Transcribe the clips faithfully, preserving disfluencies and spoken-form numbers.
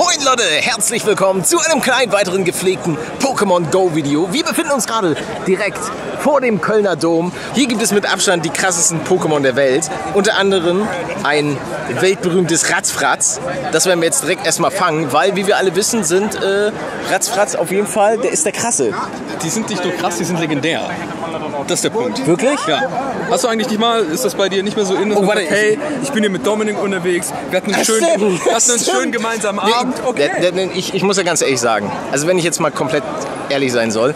Moin Leute, herzlich willkommen zu einem kleinen weiteren gepflegten Pokémon Go Video. Wir befinden uns gerade direkt vor dem Kölner Dom. Hier gibt es mit Abstand die krassesten Pokémon der Welt. Unter anderem ein weltberühmtes Ratzfratz. Das werden wir jetzt direkt erstmal fangen, weil, wie wir alle wissen, sind äh, Ratzfratz auf jeden Fall, der ist der krasse. Die sind nicht nur krass, die sind legendär. Das ist der Punkt. Wirklich? Ja. Hast du eigentlich nicht mal, ist das bei dir nicht mehr so in, dass oh, warte, sagt, hey, ich bin hier mit Dominik unterwegs, wir hatten einen schönen, hatten einen schönen gemeinsamen nee, Abend. Okay. Ich, ich muss ja ganz ehrlich sagen, also wenn ich jetzt mal komplett ehrlich sein soll,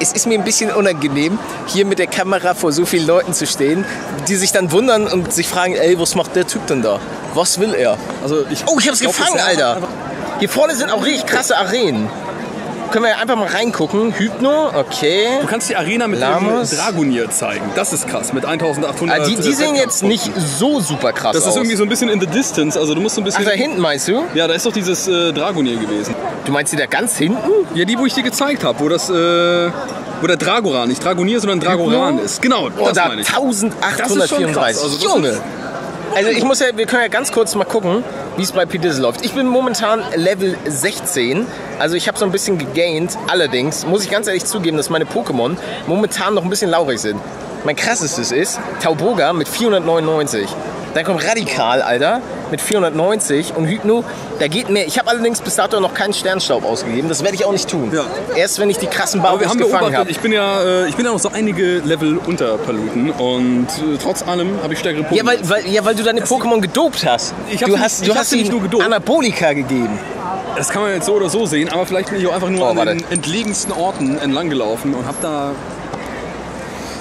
es ist mir ein bisschen unangenehm, hier mit der Kamera vor so vielen Leuten zu stehen, die sich dann wundern und sich fragen, ey, was macht der Typ denn da? Was will er? Also ich oh, ich hab's glaub, gefangen, Alter! Hier vorne sind auch richtig krasse Arenen. Können wir einfach mal reingucken. Hypno, okay. Du kannst die Arena mit dem Dragonir zeigen. Das ist krass, mit eintausendachthundert. Ah, die, die sehen jetzt nicht so super krass aus. Das ist aus. irgendwie so ein bisschen in the distance, also du musst so ein bisschen... Ach, da hinten meinst du? Ja, da ist doch dieses äh, Dragonir gewesen. Du meinst die da ganz hinten? Ja, die, wo ich dir gezeigt habe, wo das... Äh, wo der Dragoran, nicht Dragonir, sondern Dragoran Hypno? ist. Genau, oh, das da meine ich. eintausendachthundertvierunddreißig. Also, Junge! Also ich muss ja, wir können ja ganz kurz mal gucken, wie es bei Pinsel läuft. Ich bin momentan Level sechzehn, also ich habe so ein bisschen gegaint. Allerdings muss ich ganz ehrlich zugeben, dass meine Pokémon momentan noch ein bisschen laurig sind. Mein krassestes ist Tauboga mit vierhundertneunundneunzig. Dann kommt Radikal, Alter, mit vierhundertneunzig und Hypno, da geht mehr. Ich habe allerdings bis dato noch keinen Sternstaub ausgegeben, das werde ich auch nicht tun. Ja. Erst wenn ich die krassen Bauern gefangen habe. Ich bin ja ich bin ja noch so einige Level unter Paluten und äh, trotz allem habe ich stärkere Pokémon. Ja, weil, weil, ja, weil du deine Pokémon gedopt hast. Ich hab du hast, nicht, du ich hast sie nicht nur gedopt. Anabolika gegeben. Das kann man jetzt so oder so sehen, aber vielleicht bin ich auch einfach nur oh, an warte. den entlegensten Orten entlang gelaufen und habe da...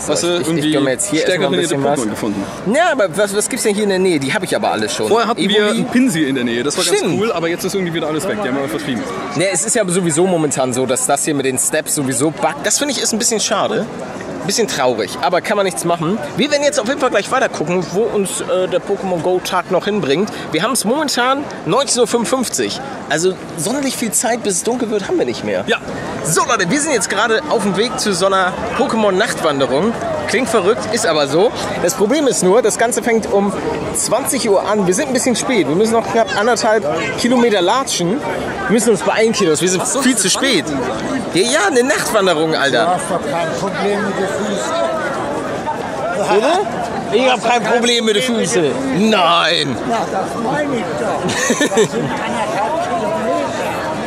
Was so, ich, irgendwie ich mir jetzt hier stärker in der Pokémon gefunden. Ja, aber was, was gibt's denn hier in der Nähe? Die habe ich aber alle schon. Vorher hatten Evoli. wir einen Pinsel in der Nähe, das war Stimmt. ganz cool, aber jetzt ist irgendwie wieder alles weg. Die haben wir vertrieben. Ja, es ist ja sowieso momentan so, dass das hier mit den Steps sowieso buggt. Das finde ich ist ein bisschen schade. Ein bisschen traurig, aber kann man nichts machen. Wir werden jetzt auf jeden Fall gleich weiter gucken, wo uns äh, der Pokémon Go Tag noch hinbringt. Wir haben es momentan neunzehn Uhr fünfundfünfzig. Also sonderlich viel Zeit, bis es dunkel wird, haben wir nicht mehr. Ja. So Leute, wir sind jetzt gerade auf dem Weg zu so einer Pokémon Nachtwanderung. Klingt verrückt, ist aber so. Das Problem ist nur, das Ganze fängt um zwanzig Uhr an. Wir sind ein bisschen spät. Wir müssen noch knapp anderthalb Kilometer latschen. Wir müssen uns beeilen, Kedos. Wir sind Ach, so viel zu spät. Ja, ja, eine Nachtwanderung, Alter. Oder? Ich habe kein Problem mit den Füßen. Nein.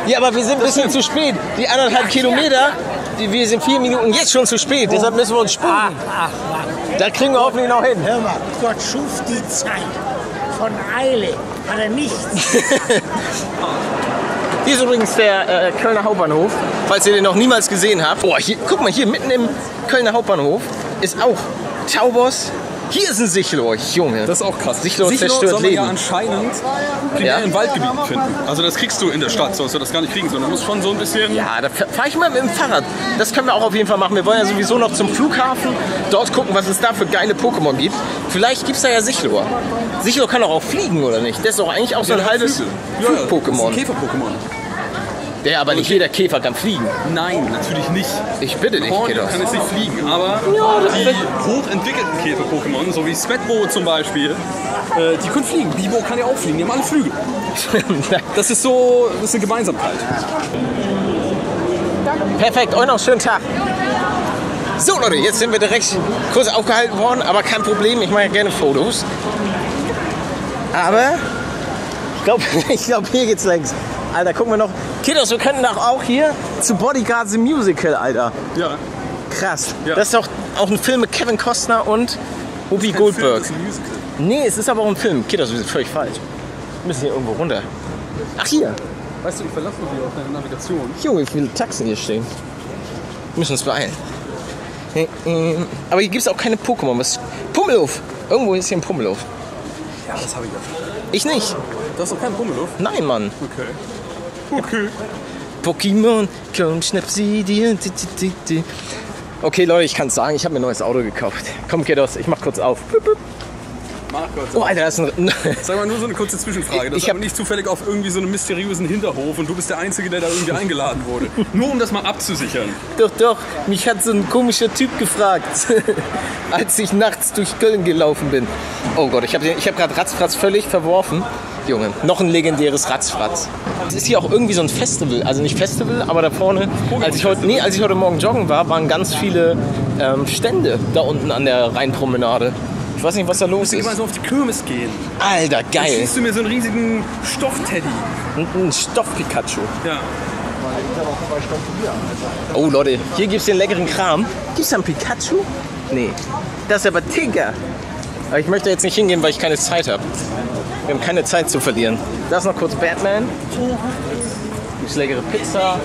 Ja, aber wir sind ein bisschen zu spät. Die anderthalb Kilometer, die, wir sind vier Minuten jetzt schon zu spät. Deshalb müssen wir uns sparen. Da kriegen wir hoffentlich noch hin. Hör mal, Gott schuf die Zeit. Von Eile hat er nichts. Hier ist übrigens der äh, Kölner Hauptbahnhof, falls ihr den noch niemals gesehen habt. Boah, hier, guck mal, hier mitten im Kölner Hauptbahnhof ist auch Tauboss. Hier ist ein Sichelrohr, Junge. Das ist auch krass. Sichelrohr zerstört Leben. Ja, anscheinend primär ja. in Waldgebieten finden. Also das kriegst du in der Stadt, sollst du das gar nicht kriegen, sondern du musst schon so ein bisschen... Ja, da fahre ich mal mit dem Fahrrad. Das können wir auch auf jeden Fall machen. Wir wollen ja sowieso noch zum Flughafen, dort gucken, was es da für geile Pokémon gibt. Vielleicht gibt es da ja Sichelrohr. Sichelrohr kann doch auch fliegen, oder nicht? Das ist doch eigentlich auch so ein ja, halbes Flug-Pokémon. Ja, ein Käfer-Pokémon. Ja, aber nicht jeder Käfer kann fliegen. Nein, natürlich nicht. Ich bitte dich, Kedos. kann jetzt nicht fliegen, aber ja, die hochentwickelten Käfer-Pokémon, so wie Swetbo zum Beispiel, äh, die können fliegen. Bibo kann ja auch fliegen, die haben alle Flügel. Das ist so, das ist eine Gemeinsamkeit. Perfekt, euch noch einen schönen Tag. So Leute, jetzt sind wir direkt kurz aufgehalten worden, aber kein Problem, ich mache ja gerne Fotos. Aber ich glaube, ich glaub, hier geht's längst. Alter, gucken wir noch. Kedos, wir könnten doch auch hier zu Bodyguards the Musical, Alter. Ja. Krass. Ja. Das ist doch auch ein Film mit Kevin Costner und Obi Goldberg. Film, das ist ein Musical. Nee, es ist aber auch ein Film. Kedos, wir sind völlig falsch. Wir müssen hier irgendwo runter. Ach, hier. Weißt du, ich verlasse mich hier auf deine Navigation. Junge, wie viele Taxen hier stehen. Wir müssen uns beeilen. Aber hier gibt es auch keine Pokémon. Was? Pummelhof. Irgendwo ist hier ein Pummelhof. Ja, das habe ich ja schon. Ich nicht. Du hast doch keinen Pummelhof? Nein, Mann. Okay. Okay. Pokémon, komm, schnapp sie dir. Okay, Leute, ich kann's sagen, ich habe mir ein neues Auto gekauft. Komm, Kedos, ich mach kurz auf. Mach Gott. Oh, Alter, das ist ein... Sag mal, nur so eine kurze Zwischenfrage. Das ich ist aber nicht zufällig auf irgendwie so einem mysteriösen Hinterhof und du bist der Einzige, der da irgendwie eingeladen wurde. Nur um das mal abzusichern. Doch, doch. Mich hat so ein komischer Typ gefragt, als ich nachts durch Köln gelaufen bin. Oh Gott, ich habe ich hab gerade Ratzfratz völlig verworfen. Junge, noch ein legendäres Ratzfratz. Es ist hier auch irgendwie so ein Festival. Also nicht Festival, aber da vorne... Als ich heute, nee, als ich heute Morgen joggen war, waren ganz viele ähm, Stände da unten an der Rheinpromenade. Ich weiß nicht, was da los ist. Du musst immer so auf die Kirmes gehen. Alter, geil. Dann siehst du mir so einen riesigen Stoff-Teddy. Ein Stoff-Pikachu. Ja. Oh, Leute, hier gibt's den leckeren Kram. Gibt's da einen Pikachu? Nee. Das ist aber Tigger. Aber ich möchte jetzt nicht hingehen, weil ich keine Zeit habe. Wir haben keine Zeit zu verlieren. Da ist noch kurz Batman. Gibt's leckere Pizza.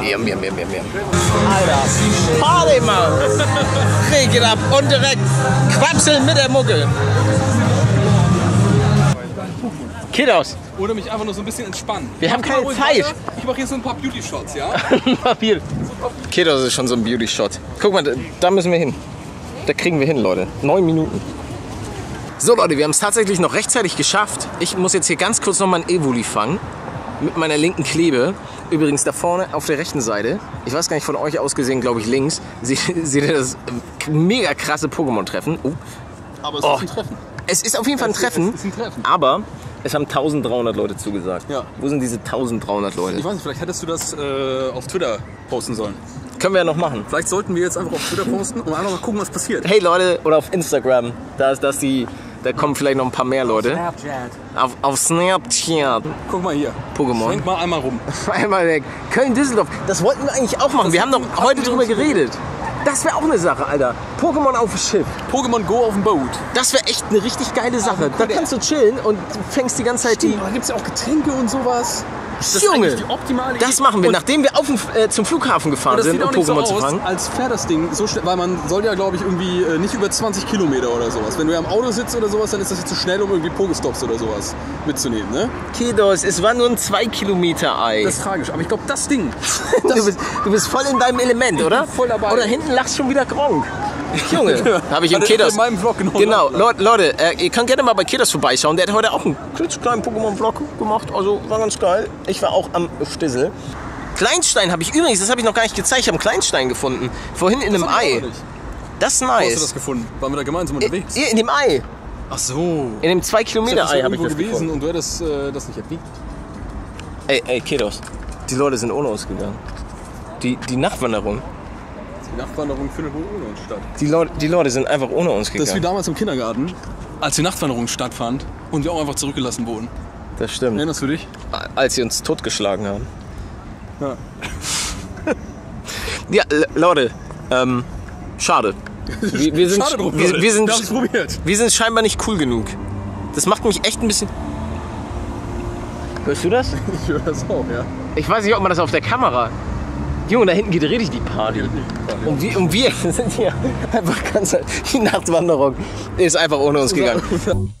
Mehr, mehr, mehr, mehr, mehr. Alter, Party, Mann! Regel ab und direkt quatscheln mit der Mucke. Kedos. Oder mich einfach nur so ein bisschen entspannen. Wir haben keine Zeit. Weiter. Ich mache hier so ein paar Beauty-Shots, ja? Papier. Kedos ist schon so ein Beauty-Shot. Guck mal, da müssen wir hin. Da kriegen wir hin, Leute. Neun Minuten. So, Leute, wir haben es tatsächlich noch rechtzeitig geschafft. Ich muss jetzt hier ganz kurz nochmal einen Evoli fangen. Mit meiner linken Klebe. Übrigens da vorne auf der rechten Seite, ich weiß gar nicht, von euch aus gesehen, glaube ich, links, seht, seht ihr das mega krasse Pokémon-Treffen. Oh. Aber es oh. ist ein Treffen. Es ist auf jeden Fall ein Treffen, es ist ein Treffen, aber es haben dreizehnhundert Leute zugesagt. Ja. Wo sind diese dreizehnhundert Leute? Ich weiß nicht, vielleicht hättest du das äh, auf Twitter posten sollen. Können wir ja noch machen. Vielleicht sollten wir jetzt einfach auf Twitter posten und einfach mal gucken, was passiert. Hey Leute, oder auf Instagram, da ist das die... Da kommen vielleicht noch ein paar mehr Leute. Auf Snapchat. Auf, auf Snapchat. Guck mal hier. Pokémon. Schwenk mal einmal rum. Einmal weg. Köln-Düsseldorf. Das wollten wir eigentlich auch machen. Das wir haben doch heute drüber geredet. Das wäre auch eine Sache, Alter. Pokémon auf dem Schiff. Pokémon Go auf dem Boot. Das wäre echt eine richtig geile Sache. Da kannst du chillen und fängst die ganze Zeit die... Da gibt es ja auch Getränke und sowas. Das Junge, ist die optimale das machen wir, und nachdem wir auf den, äh, zum Flughafen gefahren sind, um Pokémon so zu fangen. Als fährt das Ding so schnell, weil man soll ja, glaube ich, irgendwie äh, nicht über zwanzig Kilometer oder sowas. Wenn du ja im Auto sitzt oder sowas, dann ist das jetzt zu schnell, um irgendwie Pokestops oder sowas mitzunehmen, ne? Kedos, es war nur ein zwei Kilometer Ei. Das ist tragisch, aber ich glaube, das Ding. Das du, bist, du bist voll in deinem Element, oder? Ich bin voll dabei. Oder hinten lachst schon wieder Gronkh. Junge, ja, habe ich im Kedos. In meinem Vlog genommen. Genau, Leute, Leute äh, ihr könnt gerne mal bei Kedos vorbeischauen. Der hat heute auch einen klitzekleinen Pokémon-Vlog gemacht, also war ganz geil. Ich war auch am Stissel. Kleinstein habe ich übrigens, das habe ich noch gar nicht gezeigt, ich habe einen Kleinstein gefunden. Vorhin in das einem Ei. Das ist nice. Wo hast du das gefunden? Waren wir da gemeinsam unterwegs? In, in dem Ei. Ach so. In dem zwei Kilometer Ei habe ich das gewesen gefunden. Und du hättest äh, das nicht erwiegt. Ey, ey, Kedos. Die Leute sind ohne uns gegangen. Die, die Nachtwanderung. Die Nachtwanderung findet wohl ohne uns statt. Die, Leut, die Leute sind einfach ohne uns gegangen. Das ist wie damals im Kindergarten, als die Nachtwanderung stattfand und wir auch einfach zurückgelassen wurden. Das stimmt. Erinnerst du dich? Als sie uns totgeschlagen haben. Ja, ja Leute, ähm, schade. Wir, wir sind, schade drum, Leute. Wir, wir, sind, wir, probiert. wir sind scheinbar nicht cool genug. Das macht mich echt ein bisschen... Hörst du das? Ich höre das auch, ja. Ich weiß nicht, ob man das auf der Kamera... Junge, da hinten geht richtig die Party. Und wir, und wir sind hier einfach ganz... Die Nachtwanderung ist einfach ohne uns gegangen.